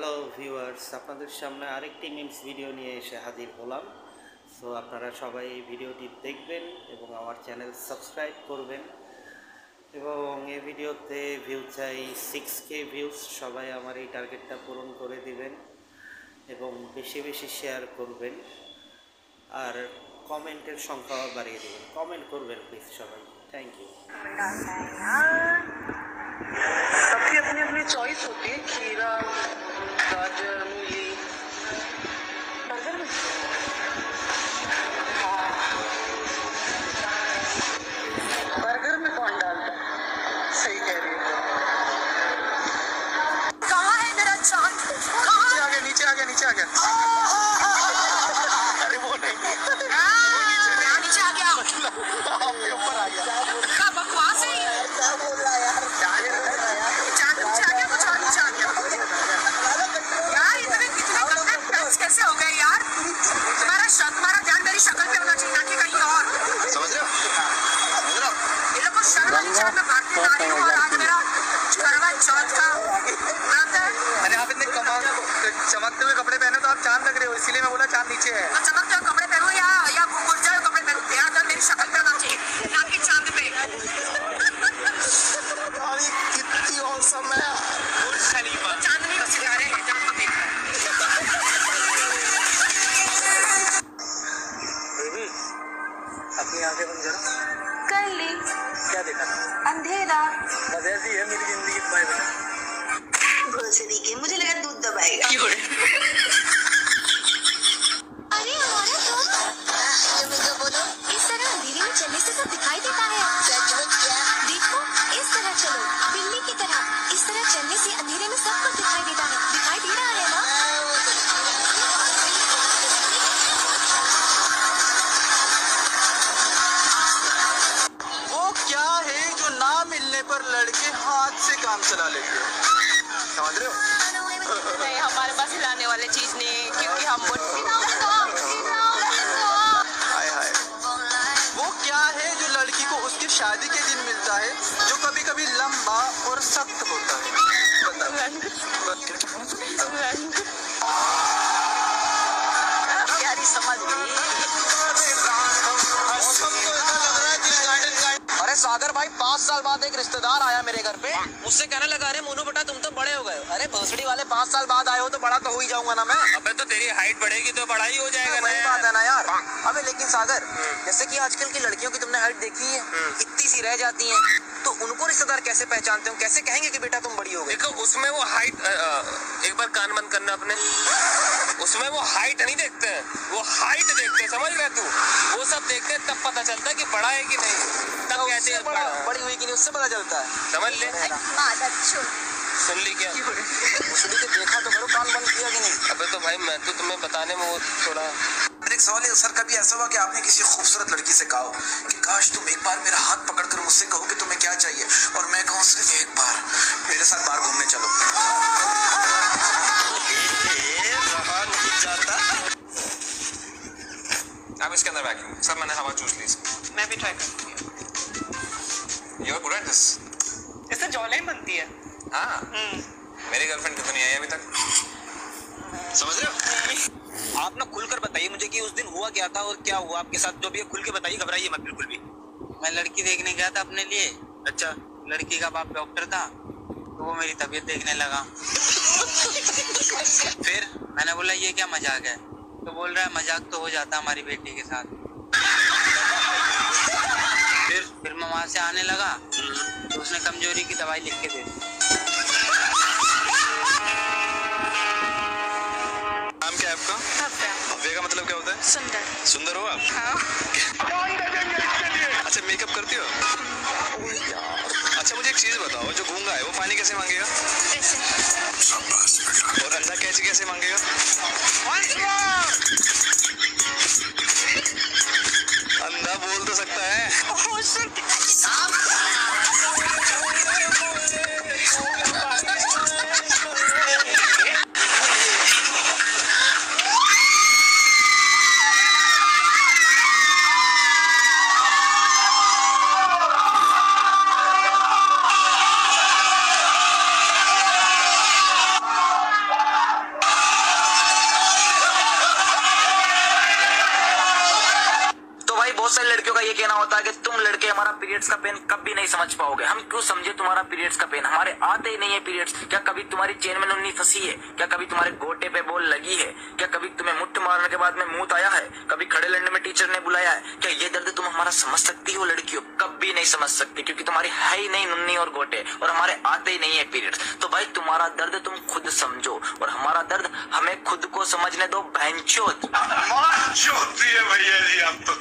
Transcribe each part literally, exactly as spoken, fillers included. Hello viewers, আপনাদের সামনে আরেকটি মিমস ভিডিও নিয়ে এসে হাজির হলাম। সো আপনারা সবাই এই ভিডিওটি দেখবেন এবং আমার চ্যানেল সাবস্ক্রাইব করবেন। এবং এই ভিডিওতে ভিউ চাই সিক্স কে ভিউজ, সবাই আমার এই টার্গেটটা পূরণ করে দিবেন এবং বেশি বেশি শেয়ার করবেন আর কমেন্টের সংখ্যা বাড়িয়ে দেবেন। কমেন্ট করবেন প্লিজ সবাই। Thank you. सबकी अपनी अपनी चॉइस होती है। खीरा, गाजर, मूली, बर्गर में हाँ बर्गर में कौन डालता है? सही कह रही है। कहाँ है मेरा चांद? नीचे आ गया, नीचे आ गया, नीचे आ गया। अरे वो नहीं, नीचे आ गया, ऊपर आ गया। अरे आप इतने चमकते हुए कपड़े पहने तो आप चांद लग रहे हो, इसीलिए मैं बोला चांद नीचे है। तो चमकते हुए कपड़े पहनो या या गुर्जर कपड़े पहनो, ध्यान दो मेरी शक्ल पे होना चाहिए, ना कि चांद पे। अरे कितनी औसम है। बुर्ज खलीफा चांद नहीं बसिला रहे हैं, चांद पे बेबी अपनी आंखें बंद करो। कर ली। क्या देखा? अंधेरा। बस ऐसी है मेरी जिंदगी। Bye bye. से दिखे मुझे लगा दूध दबाएगा। अरे हमारा तुम तो बोलो, इस तरह अंधेरे में चलने से सब दिखाई देता है। सच में क्या? देखो इस तरह चलो, बिल्ली की तरह इस तरह चलने से अंधेरे में सब कुछ दिखाई देता है। दिखाई दे रहा है ना? वो क्या है जो ना मिलने पर लड़के हाथ से काम चला लेते हैं? नहीं, हमारे पास हिलाने वाले चीज नहीं है क्योंकि हम हाय हाय। वो क्या है जो लड़की को उसकी शादी के दिन मिलता है, जो कभी कभी लंबा और सख्त होता है? प्यारी समझ गई। अरे सागर भाई, पाँच साल बाद एक रिश्तेदार आया मेरे घर पे, मुझसे कहने लगा अरे मोनू बेटा तुम तो बड़े हो गए। अरे भोसड़ी वाले, पाँच साल बाद आए हो तो बड़ा तो हो ही जाऊंगा ना मैं। अबे तो तेरी हाइट बढ़ेगी तो बड़ा ही हो जाएगा। नहीं बात है ना यार। अबे लेकिन सागर, जैसे कि आजकल की लड़कियों की तुमने हाइट देखी है, इतनी सी रह जाती है, तो उनको रिश्तेदार कैसे पहचानते हो? कैसे कहेंगे कि बेटा तुम बड़ी हो गई? देखो उसमें वो हाइट, एक बार कान बंद करना अपने, उसमें वो हाइट नहीं देखते हैं, वो हाइट देखते हैं, समझ गए तू? वो सब देखते हैं तब पता चलता है कि बड़ा है कि नहीं, तब कहते हैं बड़ा, बड़ी हुई कि नहीं उससे पता चलता है, समझ ले। सुन ली क्या? उसने तो देखा तो करो, कान बंद किया कि नहीं? अबे तो भाई मैं तो तुम्हें बताने में वो थोड़ा। एक सवाल है सर, कभी ऐसा हुआ कि आपने किसी खूबसूरत लड़की से कहा कि काश तुम एक बार मेरा हाथ पकड़कर मुझसे कहो कि तुम्हें क्या चाहिए और मैं कहूँ सिर्फ एक बार मेरे साथ बाहर घूमने चलो? आप इसके अंदर वैक्यूम। सर मैंने हवा चूस ली। मैं भी ट्राई करती हूँ। You're good at this. इससे जॉलाइन बनती है। हाँ, मेरी गर्लफ्रेंड क्यों नहीं आई अभी तक, समझ रहे हो आप ना? खुलकर बताइए मुझे कि उस दिन हुआ क्या था और क्या हुआ आपके साथ, जो भी है खुल के बताइए, घबराइए मत बिल्कुल भी। मैं लड़की देखने गया था अपने लिए। अच्छा। लड़की का बाप डॉक्टर था तो वो मेरी तबीयत देखने लगा। फिर मैंने बोला ये क्या मजाक है, तो बोल रहा है मजाक तो हो जाता हमारी बेटी के साथ। फिर फिर मैं वहाँ से आने लगा तो उसने कमजोरी की दवाई लिख के दे दी। नाम क्या है आपका? भव्य का मतलब क्या होता है? सुंदर। सुंदर हो आप? हाँ। अच्छा मेकअप करती हो? अच्छा मुझे एक चीज बताओ, जो गूंगा है वो पानी कैसे मांगेगा? और अंडा कैच कैसे मांगेगा? अंडा बोल तो सकता है। कहा कि तुम लड़के हमारा पीरियड्स का पेन कभी नहीं समझ पाओगे। हम क्यों समझे तुम्हारा पीरियड्स का पेन, हमारे आते ही नहीं है पीरियड्स। क्या कभी तुम्हारी चेन में नुन्नी फंसी है? क्या कभी तुम्हारे गोटे पे बॉल लगी है? क्या कभी तुम्हें मुट्ठी मारने के बाद में मुंह आया है? कभी खड़े लड़ने में टीचर ने बुलाया है? क्या ये दर्द तुम हमारा समझ सकती हो लड़कियों? कभी नहीं समझ सकती, क्योंकि तुम्हारी है ही नहीं नुन्नी और गोटे, और हमारे आते ही नहीं है पीरियड्स। तो भाई तुम्हारा दर्द तुम खुद समझो और हमारा दर्द हमें खुद को समझने दो। बहनचोद है भैया जी आप तो।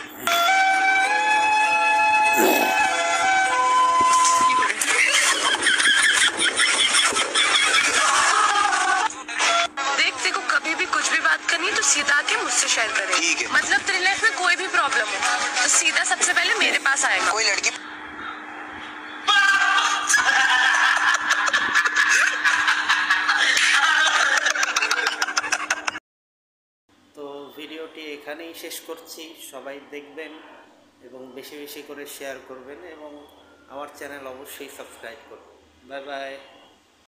देख देखो, कभी भी कुछ भी बात करनी है तो सीधा आके मुझसे शेयर करे। मतलब तेरी लाइफ में कोई भी प्रॉब्लम हो तो सीधा सबसे पहले मेरे पास आएगा। कोई लड़की এখানেই শেষ করছি। সবাই দেখবেন এবং বেশি বেশি করে শেয়ার করবেন এবং আমার চ্যানেল অবশ্যই সাবস্ক্রাইব করবেন। Bye by.